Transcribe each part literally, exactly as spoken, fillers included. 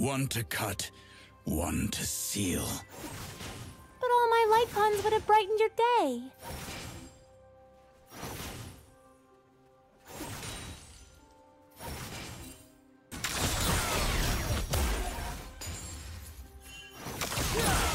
One to cut, one to seal. But all my Lycons would have brightened your day! Yeah.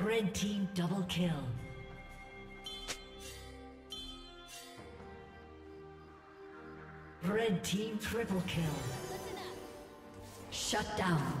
Red team double kill. Red team triple kill. Shut down.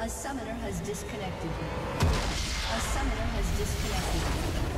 A summoner has disconnected. A summoner has disconnected.